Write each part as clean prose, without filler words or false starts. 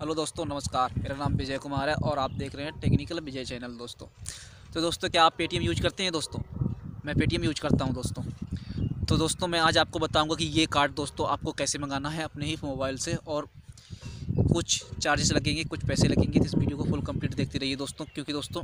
Hello दोस्तों नमस्कार, मेरा नाम विजय कुमार है और आप देख रहे हैं टेक्निकल विजय चैनल। दोस्तों तो दोस्तों क्या आप पेटीएम यूज करते हैं? दोस्तों मैं पेटीएम यूज करता हूं। दोस्तों तो दोस्तों मैं आज आपको बताऊंगा कि ये कार्ड दोस्तों आपको कैसे मंगाना है अपने ही मोबाइल से, और कुछ चार्जेस लगेंगे, कुछ पैसे लगेंगे। इस वीडियो को फुल कंप्लीट देखते रहिए दोस्तों, क्योंकि दोस्तों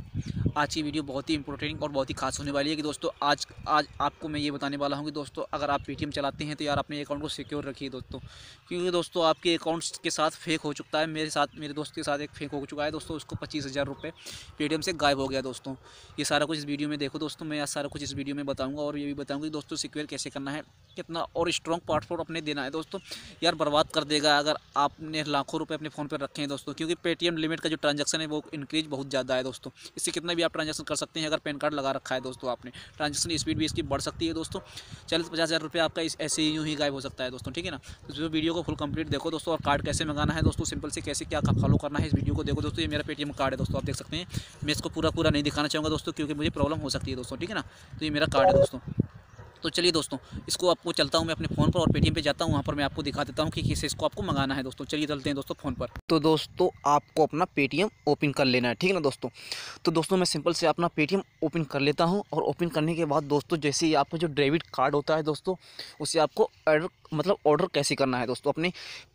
आज की वीडियो बहुत ही इंपॉर्टेंट और बहुत ही खास होने वाली है। कि दोस्तों आज आपको मैं ये बताने वाला हूँ कि दोस्तों अगर आप पेटीएम चलाते हैं तो यार अपने अकाउंट को सिक्योर रखिए दोस्तों, क्योंकि दोस्तों आपके अकाउंट्स के साथ फेक हो चुका है। मेरे दोस्त के साथ एक फेक हो चुका है दोस्तों, उसको 25,000 रुपये पेटीएम से गायब हो गया दोस्तों। ये सारा कुछ इस वीडियो में देखो दोस्तों, मैं सारा कुछ इस वीडियो में बताऊँगा और ये भी बताऊँगा कि दोस्तों सिक्योर कैसे करना है, कितना और स्ट्रॉन्ग पासवर्ड अपने देना है। दोस्तों यार बर्बाद कर देगा अगर आपने लाखों रुपये अपने फ़ोन पर रखे हैं दोस्तों, क्योंकि पेटीएम लिमिट का जो ट्रांजेक्शन है वो इंक्रीज बहुत ज़्यादा है दोस्तों। इससे कितना भी आप ट्रांजेक्शन कर सकते हैं। अगर पैन कार्ड लगा रखा है दोस्तों आपने, ट्रांजेक्शन स्पीड भी इसकी बढ़ सकती है दोस्तों। 40-50,000 रुपये आपका ऐसे ही यूँ ही गायब हो सकता है दोस्तों, ठीक है ना। तो वीडियो को फुल कंप्लीट देखो दोस्तों, और कार्ड कैसे मंगाना है दोस्तों, सिंपल से कैसे क्या फॉलो करना है इस वीडियो को देखो दोस्तों। ये मेरा पेटीएम कार्ड है दोस्तों, आप देख सकते हैं। मैं इसको पूरा नहीं दिखाना चाहूँगा दोस्तों, क्योंकि मुझे प्रॉब्लम हो सकती है दोस्तों, ठीक है ना। तो ये मेरा कार्ड है दोस्तों। तो चलिए दोस्तों इसको आपको चलता हूँ मैं अपने फ़ोन पर और पेटीएम पे जाता हूँ, वहाँ पर मैं आपको दिखा देता हूँ कि किसे इसको आपको मंगाना है दोस्तों। चलिए चलते हैं दोस्तों फ़ोन पर। तो दोस्तों आपको अपना पेटीएम ओपन कर लेना है, ठीक है ना दोस्तों। तो दोस्तों मैं सिंपल से अपना पेटीएम ओपन कर लेता हूँ, और ओपन करने के बाद दोस्तों जैसे ही आपका जो डेबिट कार्ड होता है दोस्तों, उसे आपको ऑर्डर कैसे करना है दोस्तों, अपने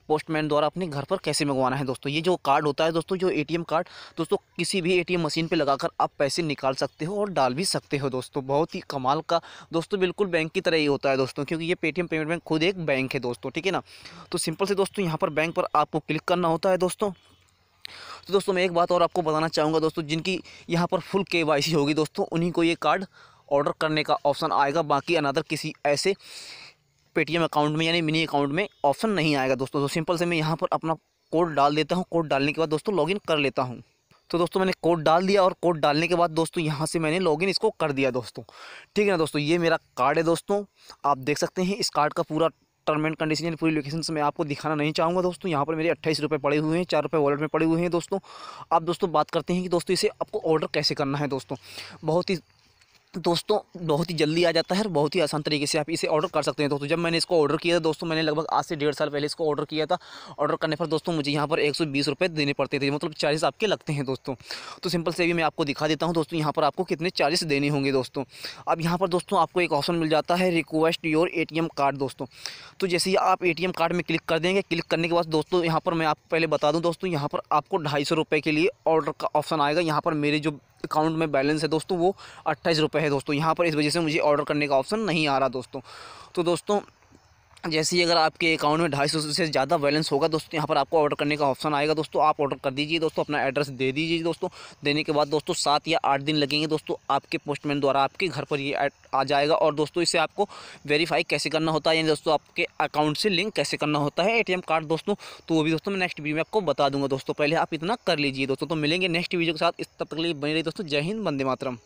पोस्टमैन द्वारा अपने घर पर कैसे मंगवाना है दोस्तों। ये जो कार्ड होता है दोस्तों, जो एटीएम कार्ड दोस्तों, किसी भी एटीएम मशीन पे लगाकर आप पैसे निकाल सकते हो और डाल भी सकते हो दोस्तों। बहुत ही कमाल का दोस्तों, बिल्कुल बैंक की तरह ही होता है दोस्तों, क्योंकि ये पेटीएम पेमेंट बैंक खुद एक बैंक है दोस्तों, ठीक है ना। तो सिंपल से दोस्तों यहाँ पर बैंक पर आपको क्लिक करना होता है दोस्तों। तो दोस्तों मैं एक बात और आपको बताना चाहूँगा दोस्तों, जिनकी यहाँ पर फुल KYC होगी दोस्तों, उन्हीं को ये कार्ड ऑर्डर करने का ऑप्शन आएगा। बाकी अनदर किसी ऐसे पेटीएम अकाउंट में यानी मिनी अकाउंट में ऑप्शन नहीं आएगा दोस्तों। तो सिंपल से मैं यहाँ पर अपना कोड डाल देता हूँ, कोड डालने के बाद दोस्तों लॉगिन कर लेता हूँ। तो दोस्तों मैंने कोड डाल दिया, और कोड डालने के बाद दोस्तों यहाँ से मैंने लॉगिन इसको कर दिया दोस्तों, ठीक है ना दोस्तों। ये मेरा कार्ड है दोस्तों, आप देख सकते हैं। इस कार्ड का पूरा टर्म एंड कंडीशन यानी पूरी लोकेशन से मैं आपको दिखाना नहीं चाहूँगा दोस्तों। यहाँ पर मेरे 28 रुपये पड़े हुए हैं, 4 रुपये वॉलेट में पड़े हुए हैं दोस्तों। आप दोस्तों बात करते हैं कि दोस्तों इसे आपको ऑर्डर कैसे करना है दोस्तों। बहुत ही जल्दी आ जाता है और बहुत ही आसान तरीके से आप इसे ऑर्डर कर सकते हैं दोस्तों। जब मैंने इसको ऑर्डर किया था दोस्तों, मैंने लगभग आज से 1.5 साल पहले इसको ऑर्डर किया था। ऑर्डर करने पर दोस्तों मुझे यहाँ पर 120 रुपये देने पड़ते थे, मतलब चार्जेस आपके लगते हैं दोस्तों। तो सिंपल से भी मैं आपको दिखा देता हूँ दोस्तों, यहाँ पर आपको कितने चार्जेस देने होंगे दोस्तों। अब यहाँ पर दोस्तों आपको एक ऑप्शन मिल जाता है, रिक्वेस्ट योर ATM कार्ड दोस्तों। तो जैसे ही आप ATM कार्ड में क्लिक कर देंगे, क्लिक करने के बाद दोस्तों यहाँ पर मैं आपको पहले बता दूँ दोस्तों, यहाँ पर आपको 250 रुपये के लिए ऑर्डर का ऑप्शन आएगा। यहाँ पर मेरे जो अकाउंट में बैलेंस है दोस्तों वो 28 रुपये है दोस्तों। यहाँ पर इस वजह से मुझे ऑर्डर करने का ऑप्शन नहीं आ रहा दोस्तों। तो दोस्तों जैसे ही अगर आपके अकाउंट में 250 से ज़्यादा बैलेंस होगा दोस्तों, यहाँ पर आपको ऑर्डर करने का ऑप्शन आएगा दोस्तों। आप ऑर्डर कर दीजिए दोस्तों, अपना एड्रेस दे दीजिए दोस्तों। देने के बाद दोस्तों 7 या 8 दिन लगेंगे दोस्तों, आपके पोस्टमैन द्वारा आपके घर पर ये आ जाएगा। और दोस्तों इसे आपको वेरीफाई कैसे करना होता है, यानी दोस्तों आपके अकाउंट से लिंक कैसे करना होता है ATM कार्ड दोस्तों, तो वो भी दोस्तों मैं नेक्स्ट वीडियो में आपको बता दूँगा दोस्तों। पहले आप इतना कर लीजिए दोस्तों। तो मिलेंगे नेक्स्ट वीडियो के साथ, तब तक के लिए बने रहिए दोस्तों। जय हिंद, वंदे मातरम।